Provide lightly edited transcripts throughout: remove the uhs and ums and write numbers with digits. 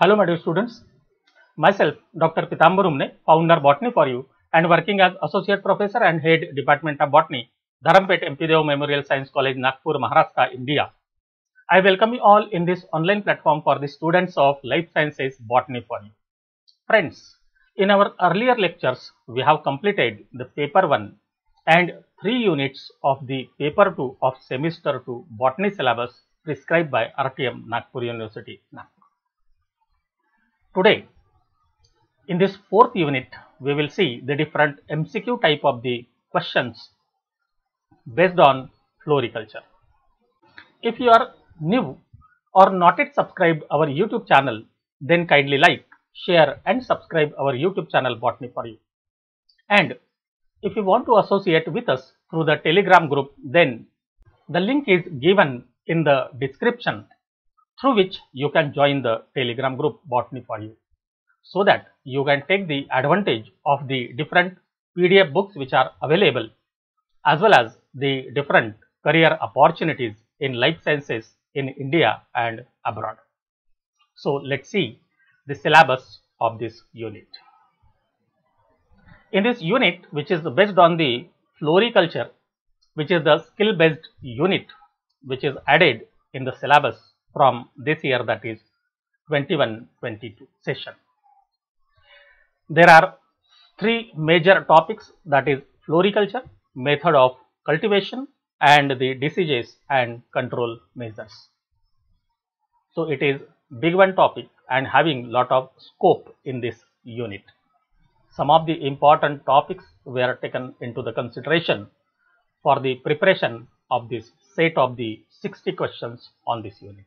Hello my dear students, myself Dr. Pitambar Humane, founder Botany 4U and working as Associate Professor and Head Department of Botany, Dharampeth M. P. Deo Memorial Science College, Nagpur, Maharashtra, India. I welcome you all in this online platform for the students of Life Sciences Botany 4U. Friends, in our earlier lectures, we have completed the paper 1 and 3 units of the paper 2 of semester 2 Botany syllabus prescribed by R.T.M. Nagpur University, Nagpur. Today, in this fourth unit, we will see the different MCQ type of the questions based on floriculture. If you are new or not yet subscribed our YouTube channel, then kindly like, share and subscribe our YouTube channel Botany 4U. And if you want to associate with us through the Telegram group, then the link is given in the description, through which you can join the Telegram group Botany 4U, so that you can take the advantage of the different PDF books which are available, as well as the different career opportunities in life sciences in India and abroad. So let's see the syllabus of this unit. In this unit, which is based on the floriculture, which is the skill based unit which is added in the syllabus from this year, that is 21-22 session. There are 3 major topics, that is floriculture, method of cultivation and the diseases and control measures. So it is big one topic and having lot of scope in this unit. Some of the important topics were taken into the consideration for the preparation of this set of the 60 questions on this unit.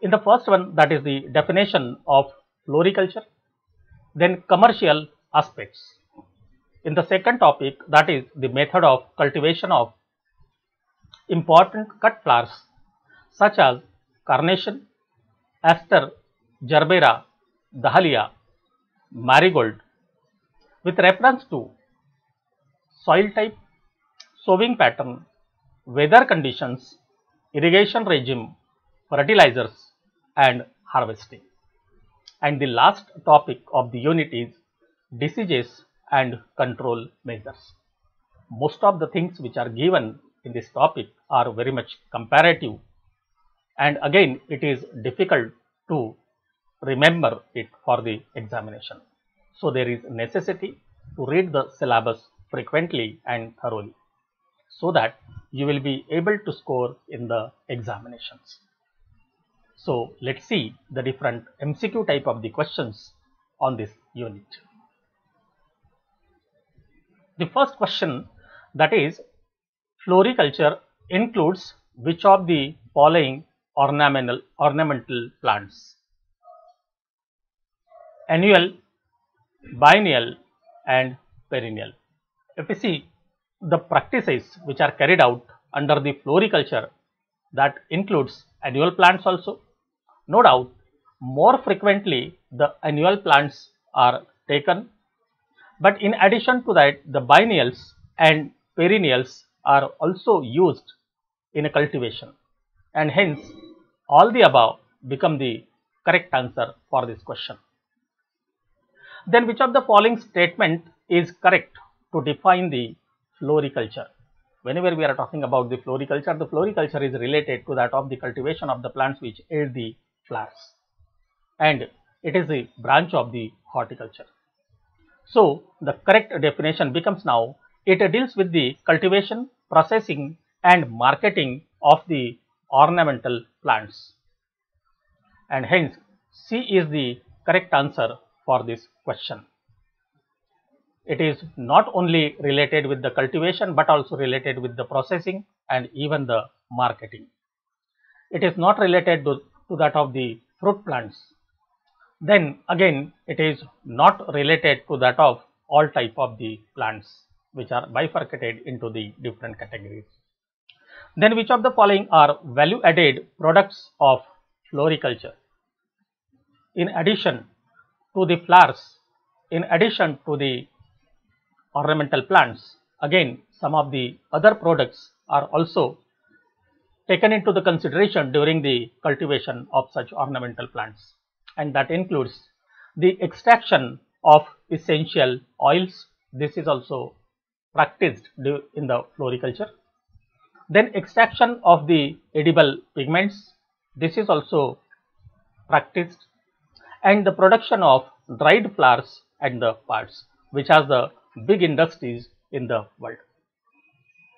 In the first one, that is the definition of floriculture, then commercial aspects. In the second topic, that is the method of cultivation of important cut flowers such as carnation, aster, gerbera, dahlia, marigold, with reference to soil type, sowing pattern, weather conditions, irrigation regime, fertilizers and harvesting. And the last topic of the unit is diseases and control measures. Most of the things which are given in this topic are very much comparative, and again it is difficult to remember it for the examination. So there is necessity to read the syllabus frequently and thoroughly, so that you will be able to score in the examinations. So let's see the different MCQ type of the questions on this unit. The first question, that is floriculture includes which of the following ornamental plants? Annual, biennial and perennial. If we see the practices which are carried out under the floriculture, that includes annual plants also. No doubt, more frequently the annual plants are taken, but in addition to that, the biennials and perennials are also used in a cultivation, and hence all the above become the correct answer for this question. Then which of the following statement is correct to define the floriculture? Whenever we are talking about the floriculture is related to that of the cultivation of the plants which aid the flowers, and it is a branch of the horticulture. So the correct definition becomes now, it deals with the cultivation, processing and marketing of the ornamental plants, and hence C is the correct answer for this question. It is not only related with the cultivation but also related with the processing and even the marketing. It is not related to that of the fruit plants. Then again, it is not related to that of all type of the plants which are bifurcated into the different categories. Then which of the following are value added products of floriculture? In addition to the flowers, in addition to the ornamental plants, again some of the other products are also taken into the consideration during the cultivation of such ornamental plants. and that includes the extraction of essential oils. This is also practiced in the floriculture. Then extraction of the edible pigments. This is also practiced, and the production of dried flowers and the parts, which are the big industries in the world.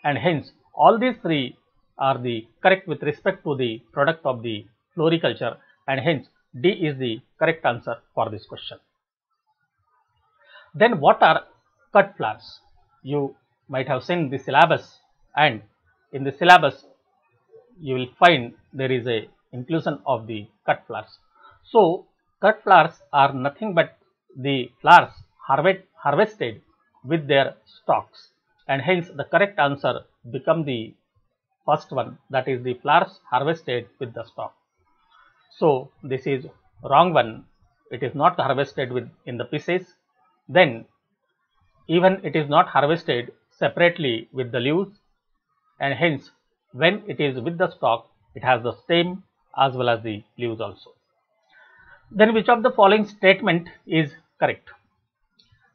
And hence all these three are the correct with respect to the product of the floriculture, and hence D is the correct answer for this question. Then what are cut flowers? You might have seen the syllabus, and in the syllabus you will find there is a inclusion of the cut flowers. So cut flowers are nothing but the flowers harvested with their stalks, and hence the correct answer become the first one, that is the flowers harvested with the stalk. So this is wrong one, it is not harvested in the pieces. Then even it is not harvested separately with the leaves, and hence when it is with the stalk it has the stem as well as the leaves also. Then which of the following statement is correct?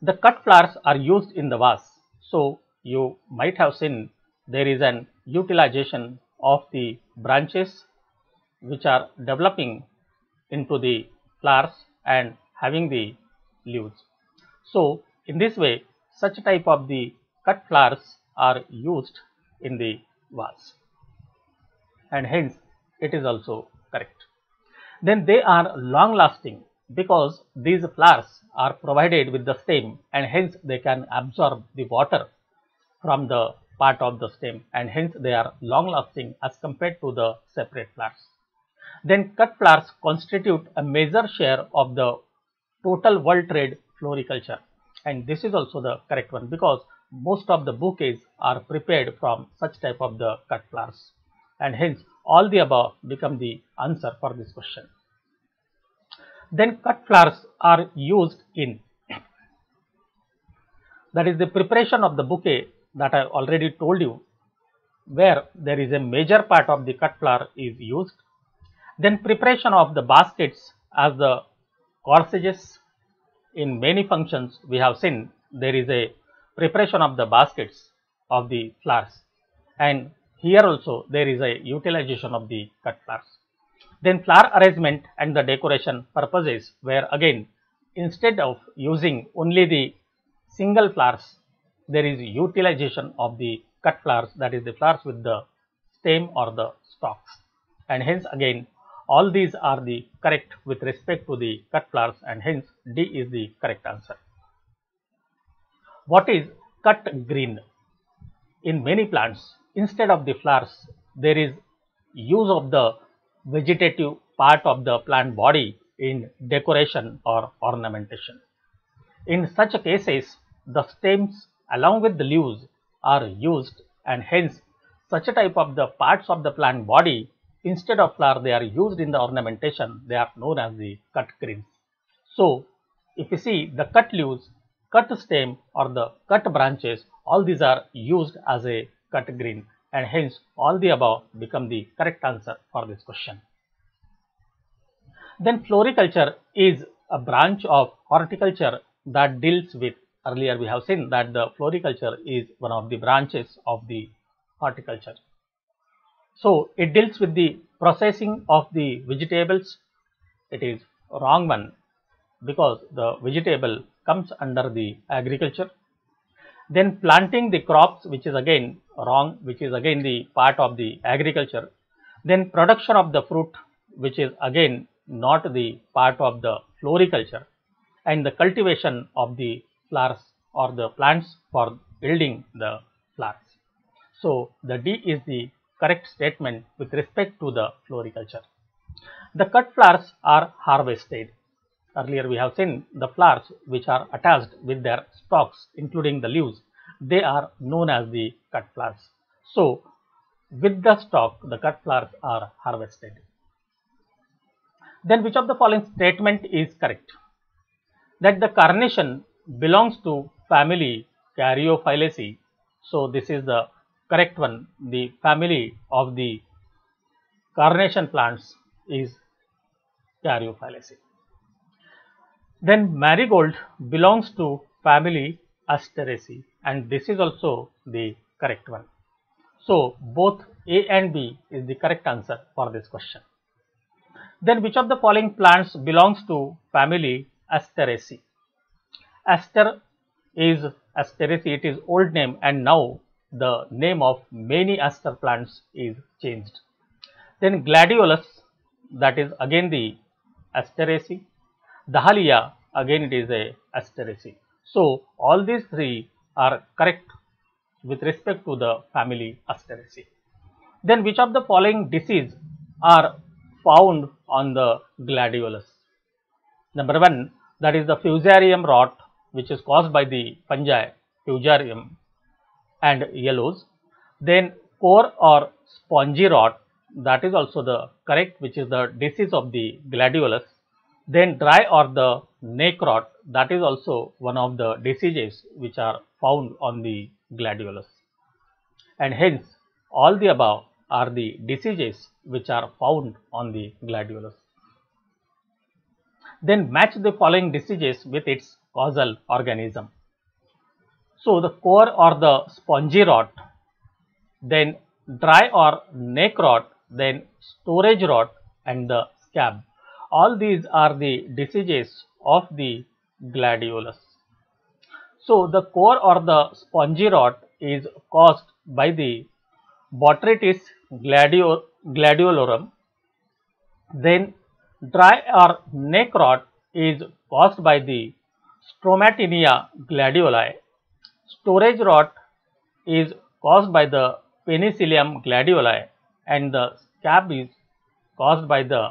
The cut flowers are used in the vase. So you might have seen there is an utilization of the branches which are developing into the flowers and having the leaves. So in this way such type of the cut flowers are used in the vase, and hence it is also correct. Then they are long lasting because these flowers are provided with the stem, and hence they can absorb the water from the part of the stem, and hence they are long lasting as compared to the separate flowers. Then cut flowers constitute a major share of the total world trade floriculture, and this is also the correct one because most of the bouquets are prepared from such type of the cut flowers, and hence all the above become the answer for this question. Then cut flowers are used in, that is the preparation of the bouquet that I already told you, where there is a major part of the cut flower is used. Then preparation of the baskets as the corsages. In many functions we have seen there is a preparation of the baskets of the flowers, and here also there is a utilization of the cut flowers. Then flower arrangement and the decoration purposes, where again instead of using only the single flowers there is utilization of the cut flowers, that is the flowers with the stem or the stalks, and hence again all these are the correct with respect to the cut flowers, and hence D is the correct answer. What is cut green? In many plants instead of the flowers there is use of the vegetative part of the plant body in decoration or ornamentation. In such cases the stems along with the leaves are used, and hence such a type of the parts of the plant body instead of flower they are used in the ornamentation, they are known as the cut greens. So if you see the cut leaves, cut stem or the cut branches, all these are used as a cut green, and hence all the above become the correct answer for this question. Then floriculture is a branch of horticulture that deals with, earlier we have seen that the floriculture is one of the branches of the horticulture. So it deals with the processing of the vegetables. It is wrong one because the vegetable comes under the agriculture. Then planting the crops, which is again wrong, which is again the part of the agriculture. Then production of the fruit, which is again not the part of the floriculture, and the cultivation of the flowers or the plants for yielding the flowers. So the D is the correct statement with respect to the floriculture. The cut flowers are harvested. Earlier we have seen the flowers which are attached with their stalks including the leaves, they are known as the cut flowers. So with the stalk the cut flowers are harvested. Then which of the following statement is correct? That the carnation belongs to family Caryophyllaceae. So this is the correct one, the family of the carnation plants is Caryophyllaceae. Then marigold belongs to family Asteraceae, and this is also the correct one. So both A and B is the correct answer for this question. Then which of the following plants belongs to family Asteraceae? Aster is Asteraceae, it is old name, and now the name of many aster plants is changed. Then gladiolus, that is again the Asteraceae. Dahlia, again it is a Asteraceae. So all these three are correct with respect to the family Asteraceae. Then which of the following disease are found on the gladiolus? Number 1, that is the Fusarium rot, which is caused by the fungi Fusarium and yellows. Then core or spongy rot, that is also the correct, which is the disease of the gladiolus. Then dry or the neck rot, that is also one of the diseases which are found on the gladiolus. And hence all the above are the diseases which are found on the gladiolus. Then match the following diseases with its causal organism. So the core or the spongy rot, then dry or neck rot, then storage rot and the scab. All these are the diseases of the gladiolus. So the core or the spongy rot is caused by the Botrytis gladiolorum. Then dry or neck rot is caused by the Stromatinia gladiolae. Storage rot is caused by the Penicillium gladiolae, and the scab is caused by the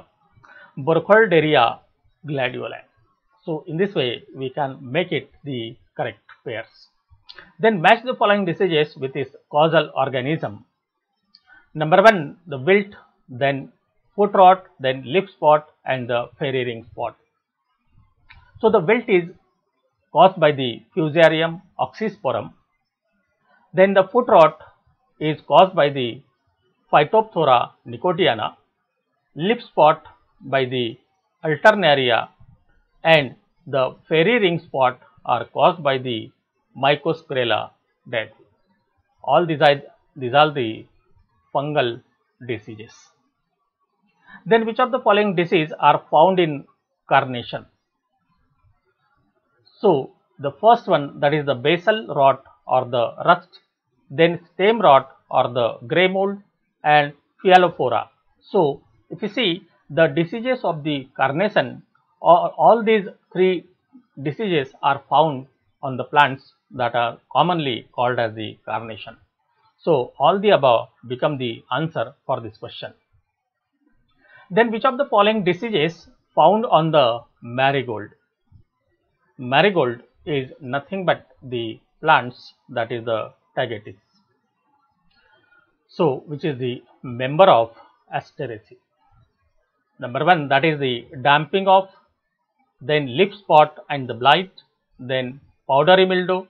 Burkholderia gladiolae. So in this way we can make it the correct pairs. Then match the following diseases with its causal organism. Number 1, the wilt, then foot rot, then leaf spot and the fairy ring spot. So the wilt is caused by the Fusarium oxysporum. Then the foot rot is caused by the Phytophthora nicotiana, leaf spot by the Alternaria, and the fairy ring spot are caused by the Mycosporella death. All these are the fungal diseases. Then which of the following diseases are found in carnation? So the first one, that is the basal rot or the rust, then stem rot or the grey mold, and phytophthora. So if you see, the diseases of the carnation, all these three diseases are found on the plants that are commonly called as the carnation. So all the above become the answer for this question. Then which of the following diseases found on the marigold? Marigold is nothing but the plants, that is the Tagetes, so which is the member of Asteraceae. Number 1, that is the damping of, then leaf spot and the blight, then powdery mildew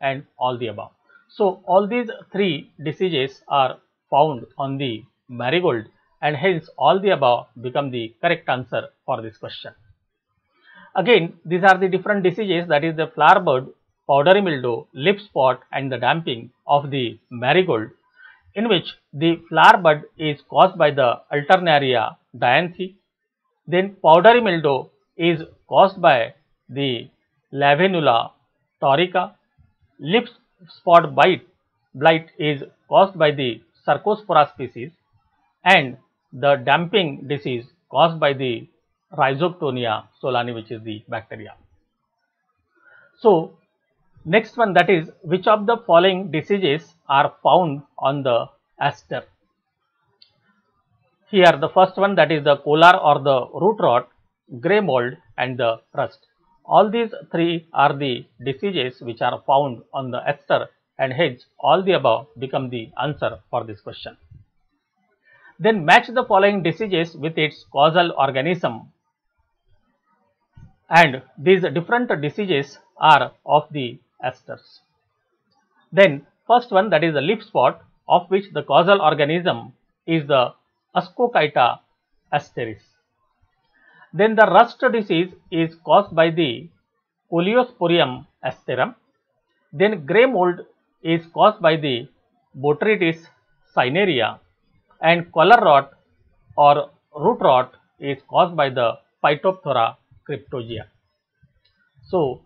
and all the above. So all these three diseases are found on the marigold, and hence all the above become the correct answer for this question. Again, these are the different diseases, that is the flower bud, powdery mildew, leaf spot and the damping of the marigold, in which the flower bud is caused by the Alternaria dianthe. Then powdery mildew is caused by the Labyrinthula thoriaca. Leaf spot blight is caused by the Cercospora species, and the damping disease caused by the Rhizoctonia solani, which is the bacteria. So next one, that is which of the following diseases are found on the aster? Here the first one, that is the collar or the root rot, grey mold and the rust. All these three are the diseases which are found on the aster, and hence all the above become the answer for this question. Then match the following diseases with its causal organism, and these different diseases are of the asters. Then first one, that is the leaf spot, of which the causal organism is the Ascochyta asteris. Then the rust disease is caused by the Coleosporium asterum. Then grey mold is caused by the Botrytis cinerea, and collar rot or root rot is caused by the Phytophthora Cryptogia. So,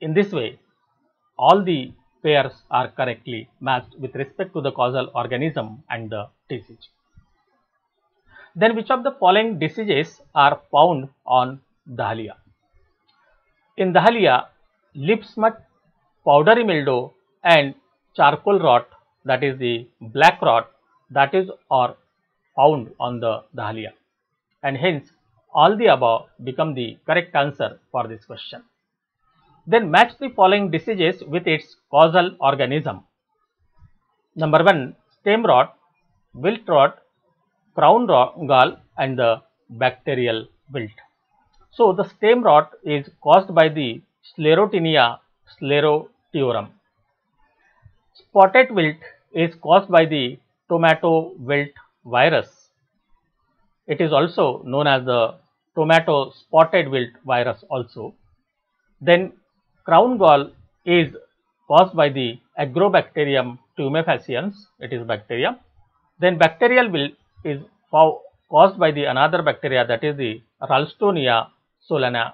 in this way, all the pairs are correctly matched with respect to the causal organism and the disease. Then which of the following diseases are found on dahlia? In dahlia, leaf smut, powdery mildew and charcoal rot, that is the black rot, that is are found on the dahlia, and hence all the above become the correct answer for this question. Then match the following diseases with its causal organism. Number 1, stem rot, wilt rot, crown gall and the bacterial wilt. So, the stem rot is caused by the Sclerotinia sclerotiorum. Spotted wilt is caused by the tomato wilt virus. It is also known as the tomato spotted wilt virus also. Then crown gall is caused by the Agrobacterium tumefaciens, it is bacteria. Then bacterial wilt is caused by the another bacteria, that is the Rhizoctonia solani.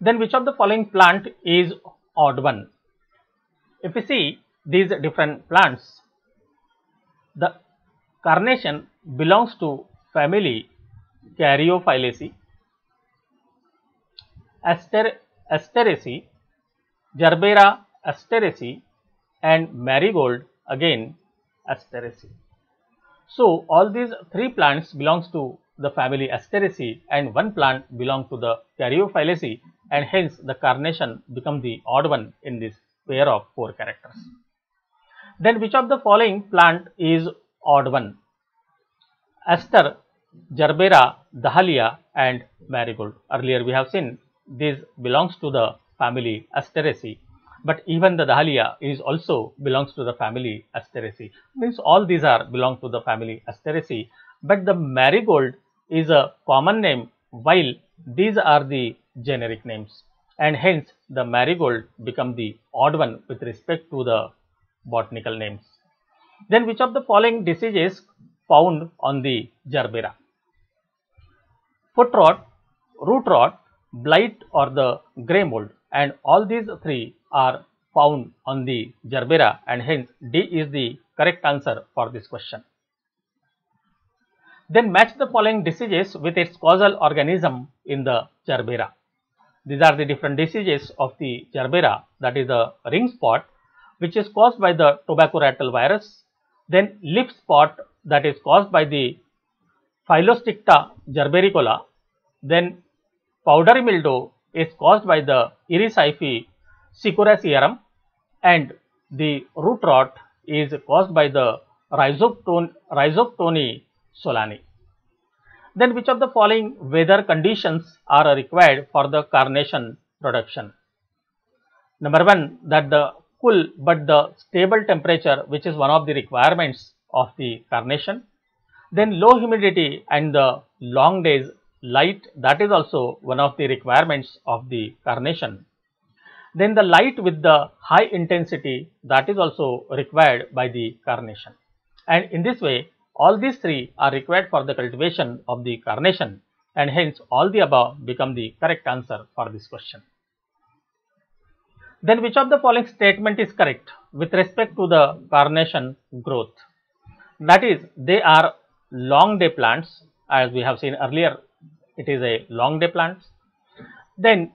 Then which of the following plant is odd one? If we see these different plants, the carnation belongs to family Caryophyllaceae, Asteraceae, gerbera Asteraceae and marigold again Asteraceae. So, all these three plants belongs to the family Asteraceae and one plant belongs to the Caryophyllaceae, and hence the carnation becomes the odd one in this pair of four characters. Then which of the following plant is odd one? Aster, gerbera, dahlia and marigold. Earlier we have seen this belongs to the family Asteraceae, but even the dahlia is also belongs to the family Asteraceae. Means all these are belong to the family Asteraceae, but the marigold is a common name while these are the generic names, and hence the marigold become the odd one with respect to the botanical names. Then which of the following diseases found on the gerbera? Foot rot, root rot, blight or the grey mold, and all these three are found on the gerbera, and hence D is the correct answer for this question. Then match the following diseases with its causal organism in the gerbera. These are the different diseases of the gerbera, that is the ring spot, which is caused by the tobacco rattle virus. Then leaf spot, that is caused by the Phyllostricta gerbericola. Then powdery mildew is caused by the Erysiophyllae siceracearum, and the root rot is caused by the Rhizoctonia solani. Then which of the following weather conditions are required for the carnation production? Number 1, that the cool but the stable temperature, which is one of the requirements of the carnation. Then low humidity and the long days light, that is also one of the requirements of the carnation. Then the light with the high intensity, that is also required by the carnation, and in this way all these three are required for the cultivation of the carnation, and hence all the above become the correct answer for this question. Then which of the following statement is correct with respect to the carnation growth? That is, they are long day plants, as we have seen earlier, it is a long day plant. Then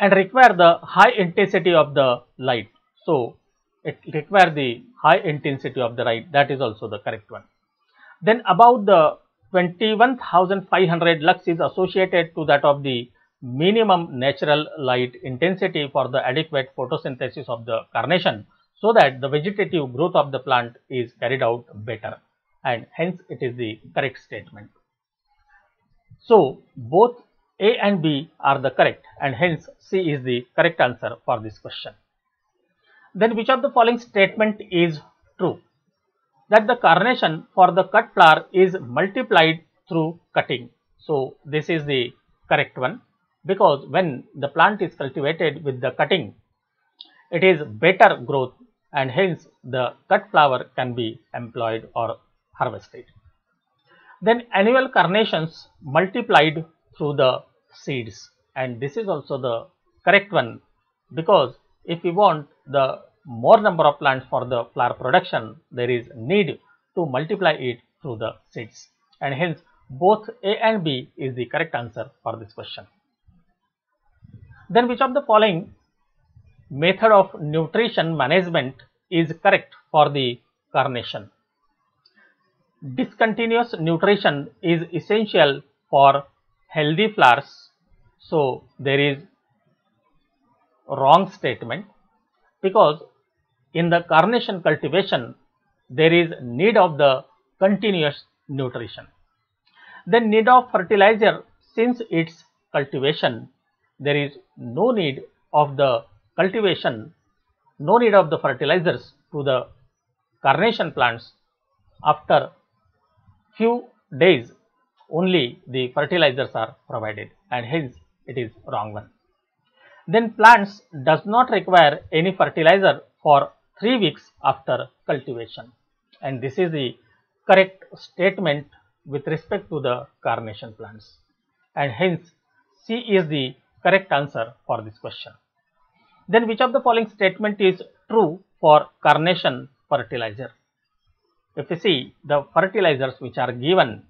and require the high intensity of the light. So, it requires the high intensity of the light, that is also the correct one. Then about the 21,500 lux is associated to that of the minimum natural light intensity for the adequate photosynthesis of the carnation, so that the vegetative growth of the plant is carried out better, and hence it is the correct statement. So, both A and B are the correct, and hence C is the correct answer for this question. Then which of the following statement is true? That the carnation for the cut flower is multiplied through cutting. So this is the correct one, because when the plant is cultivated with the cutting, it is better growth, and hence the cut flower can be employed or harvested. Then annual carnations multiplied through the seeds, and this is also the correct one, because if we want the more number of plants for the flower production, there is need to multiply it through the seeds, and hence both A and B is the correct answer for this question. Then which of the following method of nutrition management is correct for the carnation? Discontinuous nutrition is essential for healthy flowers, so there is wrong statement, because in the carnation cultivation there is need of the continuous nutrition. The need of fertilizer since its cultivation, there is no need of the cultivation, no need of the fertilizers to the carnation plants. After few days only the fertilizers are provided, and hence it is wrong one. Then plants does not require any fertilizer for 3 weeks after cultivation, and this is the correct statement with respect to the carnation plants, and hence C is the correct answer for this question. Then which of the following statement is true for carnation fertilizer? If you see the fertilizers which are given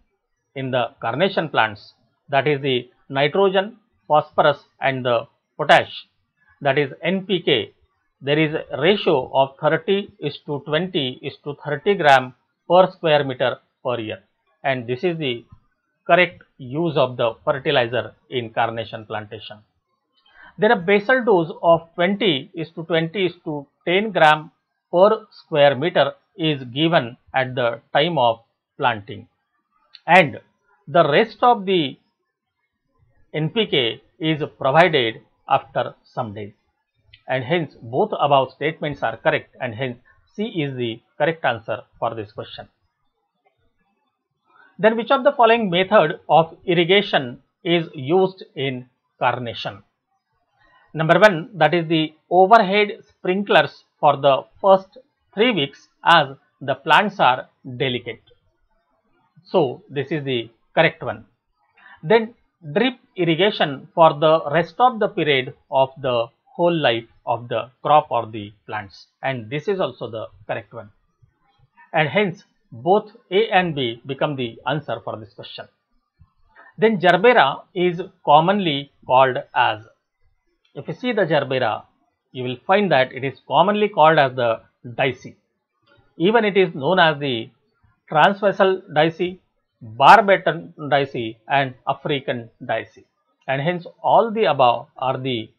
in the carnation plants, that is the nitrogen, phosphorus and the potash, that is NPK, there is a ratio of 30:20:30 gram per square meter per year, and this is the correct use of the fertilizer in carnation plantation. Then a basal dose of 20:20:10 gram per square meter is given at the time of planting, and the rest of the NPK is provided after some days, and hence both above statements are correct, and hence C is the correct answer for this question. Then which of the following method of irrigation is used in carnation? Number 1, that is the overhead sprinklers for the first 3 weeks as the plants are delicate, so this is the correct one. Then drip irrigation for the rest of the period of the whole life of the crop or the plants, and this is also the correct one, and hence both A and B become the answer for this question. Then gerbera is commonly called as, if you see the gerbera, you will find that it is commonly called as the dicey. Even it is known as the transversal dicey, Barbatan dicey and African dicey, and hence all the above are the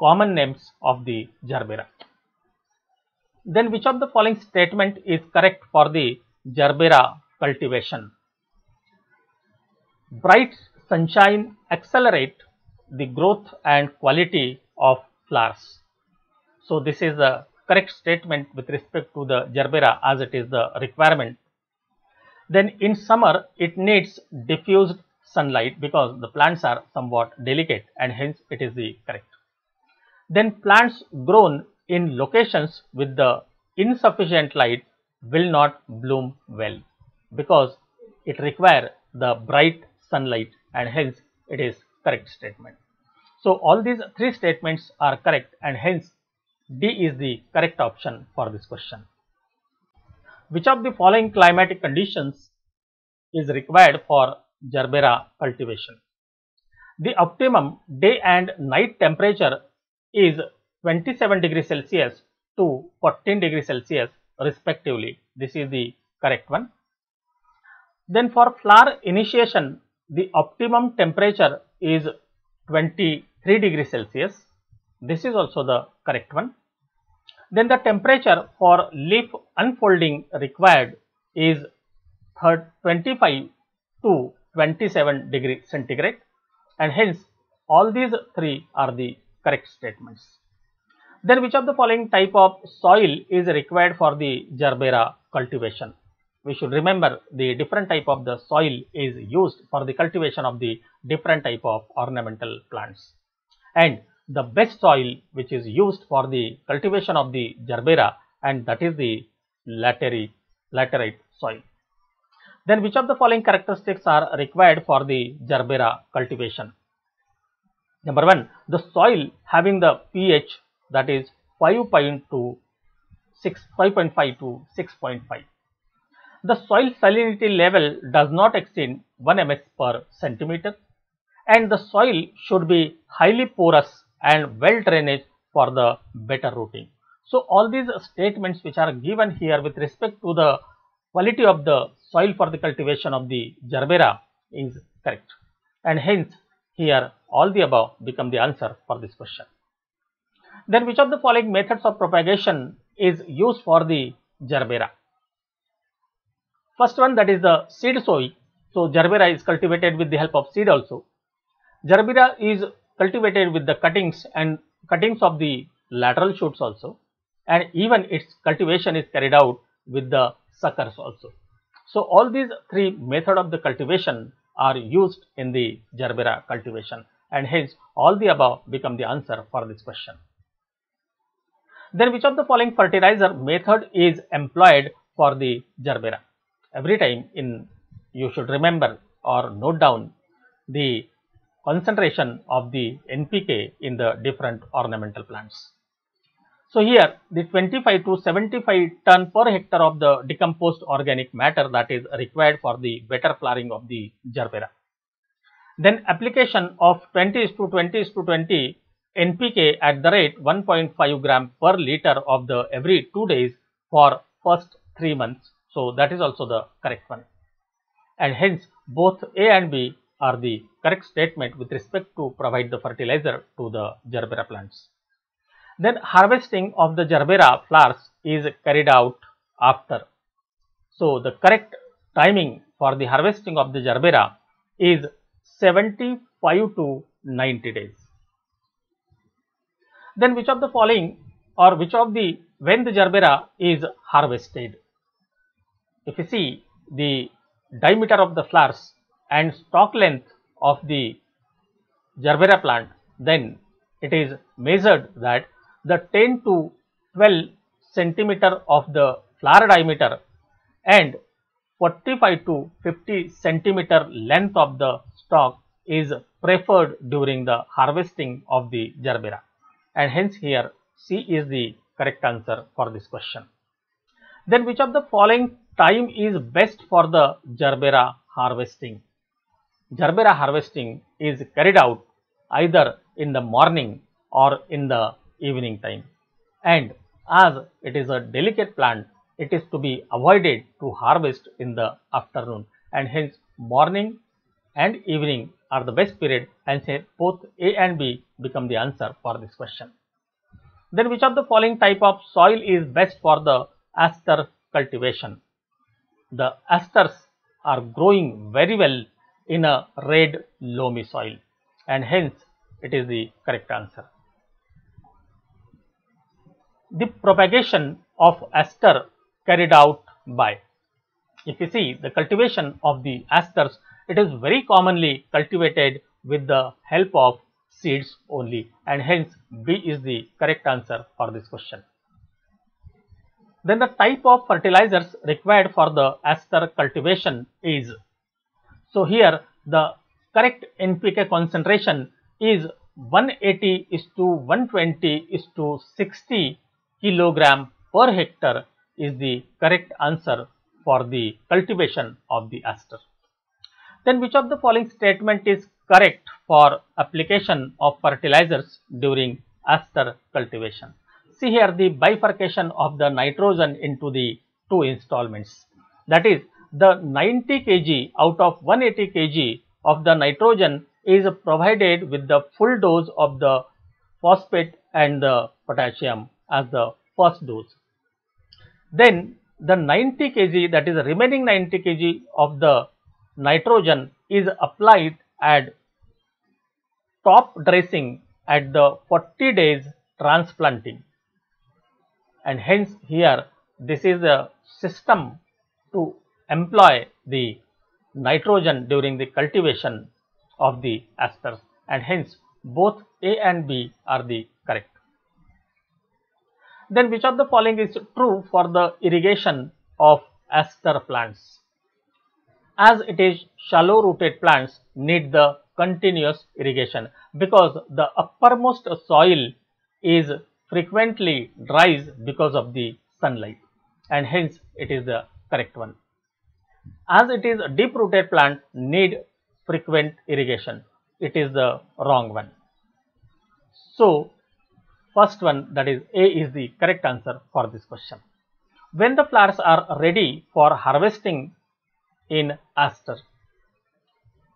common names of the gerbera. Then which of the following statement is correct for the gerbera cultivation? Bright sunshine accelerate the growth and quality of flowers, so this is the correct statement with respect to the gerbera as it is the requirement. Then in summer it needs diffused sunlight because the plants are somewhat delicate, and hence it is the correct. Then plants grown in locations with the insufficient light will not bloom well because it requires the bright sunlight, and hence it is correct statement. So all these 3 statements are correct, and hence D is the correct option for this question. Which of the following climatic conditions is required for gerbera cultivation? The optimum day and night temperature is 27°C to 14°C respectively. This is the correct one. Then for flower initiation, the optimum temperature is 23°C. This is also the correct one. Then the temperature for leaf unfolding required is 25 to 27°C, and hence all these 3 are the correct statements. Then which of the following type of soil is required for the gerbera cultivation? we should remember the different type of the soil is used for the cultivation of the different type of ornamental plants. And the best soil which is used for the cultivation of the gerbera, and that is the laterite soil. Then which of the following characteristics are required for the gerbera cultivation? Number 1, the soil having the pH that is 5.5 to 6.5. The soil salinity level does not exceed 1 ms per centimeter, and the soil should be highly porous and well drainage for the better rooting. So, all these statements which are given here with respect to the quality of the soil for the cultivation of the gerbera is correct, and hence here all the above become the answer for this question. Then which of the following methods of propagation is used for the gerbera? First one, that is the seed sowing. So, gerbera is cultivated with the help of seed also. Gerbera is cultivated with the cuttings and cuttings of the lateral shoots also, and even its cultivation is carried out with the suckers also. So, all these three methods of the cultivation are used in the gerbera cultivation, and hence all the above become the answer for this question. Then which of the following fertilizer method is employed for the gerbera? Every time you should remember or note down the concentration of the NPK in the different ornamental plants. So, here the 25 to 75 ton per hectare of the decomposed organic matter that is required for the better flowering of the gerbera. Then application of 20:20:20 NPK at the rate 1.5 gram per liter of the every 2 days for first 3 months. So, that is also the correct one, and hence both A and B are the correct statement with respect to provide the fertilizer to the gerbera plants. Then harvesting of the gerbera flowers is carried out after. So, the correct timing for the harvesting of the gerbera is 75 to 90 days. Then which of the following, or when the gerbera is harvested? If you see the diameter of the flowers and stalk length of the gerbera plant, then it is measured that the 10 to 12 centimeter of the flower diameter and 45 to 50 centimeter length of the stalk is preferred during the harvesting of the gerbera, and hence here C is the correct answer for this question. Then which of the following time is best for the gerbera harvesting? Gerbera harvesting is carried out either in the morning or in the evening time, and as it is a delicate plant, it is to be avoided to harvest in the afternoon, and hence morning and evening are the best period, and say both A and B become the answer for this question. Then which of the following type of soil is best for the aster cultivation? The asters are growing very well in a red loamy soil, and hence it is the correct answer. The propagation of aster carried out by, if you see the cultivation of the asters, it is very commonly cultivated with the help of seeds only, and hence B is the correct answer for this question. Then the type of fertilizers required for the aster cultivation is, so here the correct NPK concentration is 180:120:60 kilogram per hectare is the correct answer for the cultivation of the aster. Then which of the following statement is correct for application of fertilizers during aster cultivation? See here the bifurcation of the nitrogen into the two installments, that is the 90 kg out of 180 kg of the nitrogen is provided with the full dose of the phosphate and the potassium as the first dose. Then the 90 kg, that is the remaining 90 kg of the nitrogen is applied at top dressing at the 40 days transplanting, and hence here this is a system to employ the nitrogen during the cultivation of the asters, and hence both A and B are the correct. Then which of the following is true for the irrigation of aster plants? As it is, shallow rooted plants need the continuous irrigation because the uppermost soil is frequently dries because of the sunlight, and hence it is the correct one. As it is, deep rooted plant need frequent irrigation. It is the wrong one. So first one, that is A, is the correct answer for this question. When the flowers are ready for harvesting in aster,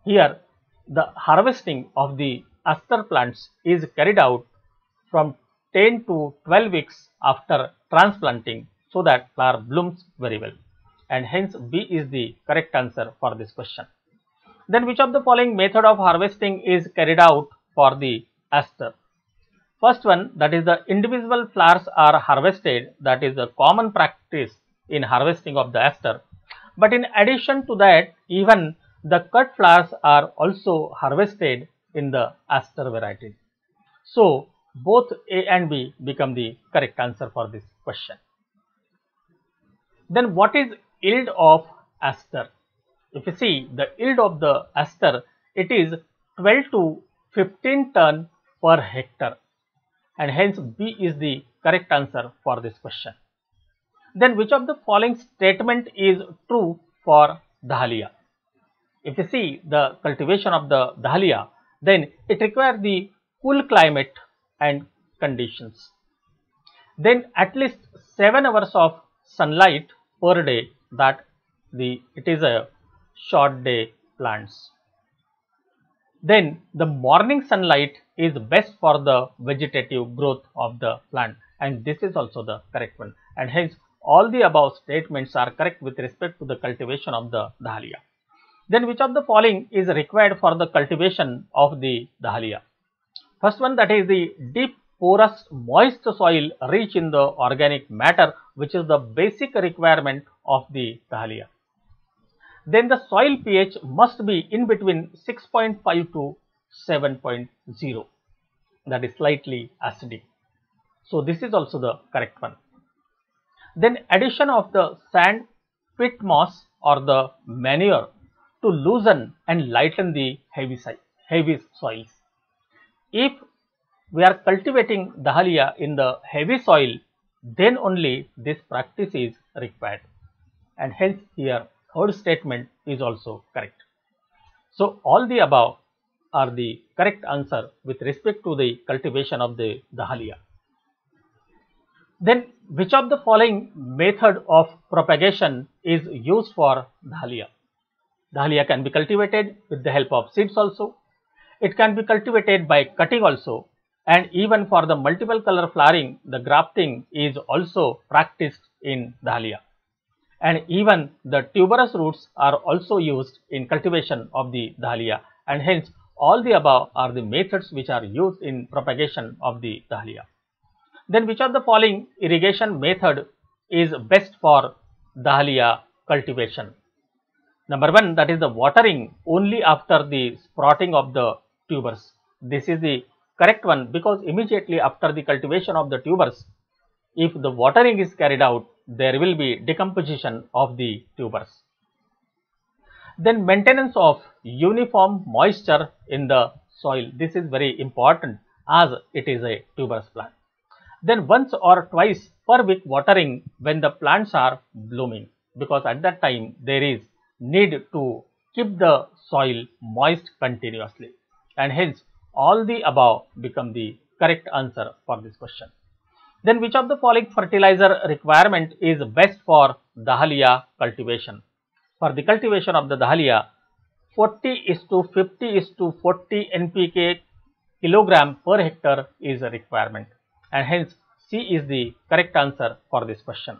here the harvesting of the aster plants is carried out from 10 to 12 weeks after transplanting, so that flower blooms very well, and hence B is the correct answer for this question. Then which of the following method of harvesting is carried out for the aster? First one, that is, the individual flowers are harvested. That is the common practice in harvesting of the aster. But in addition to that, even the cut flowers are also harvested in the aster variety. So both A and B become the correct answer for this question. Then what is yield of aster? If you see the yield of the aster, it is 12 to 15 ton per hectare, and hence B is the correct answer for this question. Then which of the following statement is true for dahlia? If you see the cultivation of the dahlia, then it requires the cool climate and conditions. Then at least 7 hours of sunlight per day, that it is a short day plants. Then the morning sunlight is best for the vegetative growth of the plant, and this is also the correct one, and hence all the above statements are correct with respect to the cultivation of the dahlia. Then which of the following is required for the cultivation of the dahlia? First one, that is the deep porous moist soil rich in the organic matter, which is the basic requirement of the dahlia. Then the soil pH must be in between 6.5 to 7.0, that is slightly acidic. So this is also the correct one. Then addition of the sand, pit moss or the manure to loosen and lighten the heavy soils. If we are cultivating dahlia in the heavy soil, then only this practice is required, and hence here third statement is also correct. So all the above are the correct answer with respect to the cultivation of the dahlia. Then which of the following method of propagation is used for dahlia? Dahlia can be cultivated with the help of seeds also. It can be cultivated by cutting also, and even for the multiple color flowering, the grafting is also practiced in dahlia. And even the tuberous roots are also used in cultivation of the dahlia, and hence all the above are the methods which are used in propagation of the dahlia. Then which of the following irrigation method is best for dahlia cultivation? Number one, that is the watering only after the sprouting of the tubers. This is the correct one, because immediately after the cultivation of the tubers, if the watering is carried out, there will be decomposition of the tubers. Then maintenance of uniform moisture in the soil. This is very important as it is a tuberous plant. Then once or twice per week watering when the plants are blooming, because at that time there is need to keep the soil moist continuously, and hence all the above become the correct answer for this question. Then which of the following fertilizer requirement is best for dahlia cultivation? For the cultivation of the dahlia, 40:50:40 NPK kilogram per hectare is a requirement, and hence C is the correct answer for this question.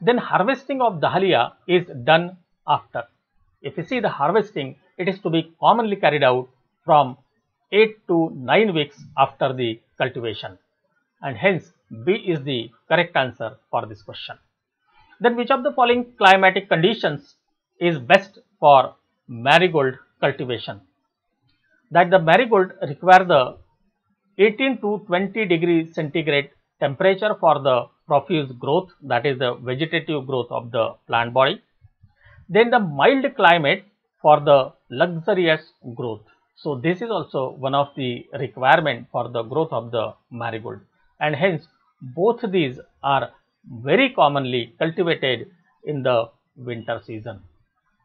Then harvesting of dahlia is done after. If you see the harvesting, it is to be commonly carried out from 8 to 9 weeks after the cultivation, and hence B is the correct answer for this question. then which of the following climatic conditions is best for marigold cultivation? That the marigold require the 18 to 20 degree centigrade temperature for the profuse growth, that is the vegetative growth of the plant body. Then the mild climate for the luxurious growth. So this is also one of the requirement for the growth of the marigold, and hence both these are very commonly cultivated in the winter season,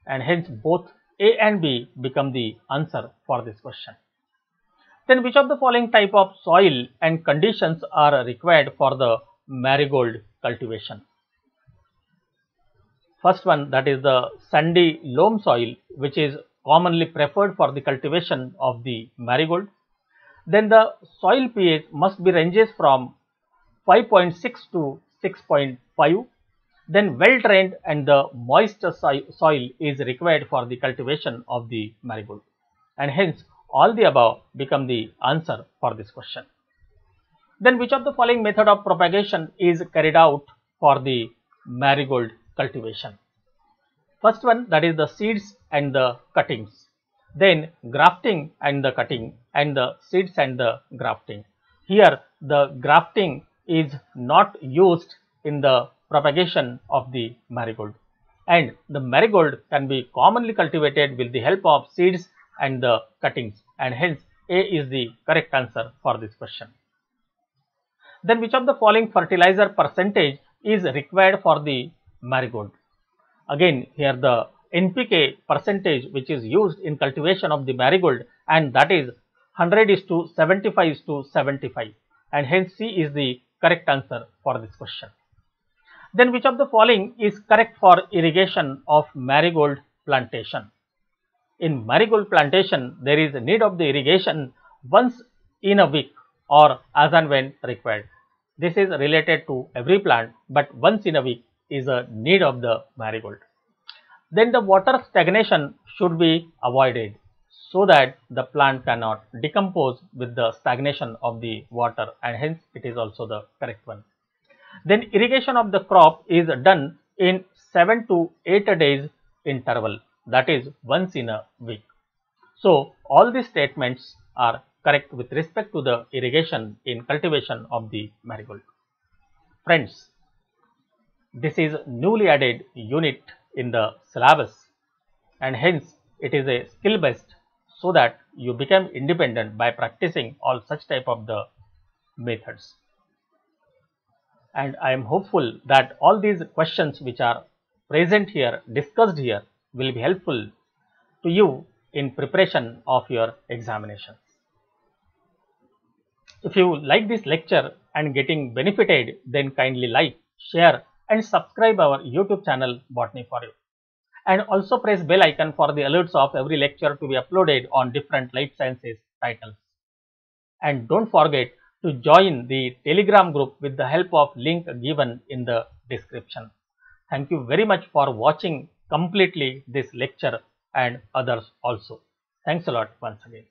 and hence both A and B become the answer for this question. Then which of the following type of soil and conditions are required for the marigold cultivation? First one, that is the sandy loam soil, which is commonly preferred for the cultivation of the marigold. Then the soil pH must be ranges from 5.6 to 6.5. Then well drained and the moist soil is required for the cultivation of the marigold, and hence all the above become the answer for this question. Then which of the following method of propagation is carried out for the marigold cultivation? First one, that is the seeds and the cuttings, then grafting and the cutting, and the seeds and the grafting. Here the grafting is not used in the propagation of the marigold, and the marigold can be commonly cultivated with the help of seeds and the cuttings, and hence A is the correct answer for this question. Then which of the following fertilizer percentage is required for the marigold? Again here the NPK percentage which is used in cultivation of the marigold, and that is 100:75:75, and hence C is the correct answer for this question. Then which of the following is correct for irrigation of marigold plantation? In marigold plantation, there is a need of the irrigation once in a week or as and when required. This is related to every plant, but once in a week is a need of the marigold. Then the water stagnation should be avoided so that the plant cannot decompose with the stagnation of the water, and hence it is also the correct one. Then irrigation of the crop is done in 7 to 8 days interval, that is once in a week. So all these statements are correct with respect to the irrigation in cultivation of the marigold. Friends, this is newly added unit in the syllabus, and hence it is a skill based, so that you become independent by practicing all such type of the methods. And I am hopeful that all these questions which are present here, discussed here, will be helpful to you in preparation of your examinations. If you like this lecture and getting benefited, then kindly like, share and subscribe our YouTube channel Botany 4U, and also press bell icon for the alerts of every lecture to be uploaded on different life sciences titles. And don't forget to join the Telegram group with the help of link given in the description. Thank you very much for watching completely this lecture and others also. Thanks a lot once again.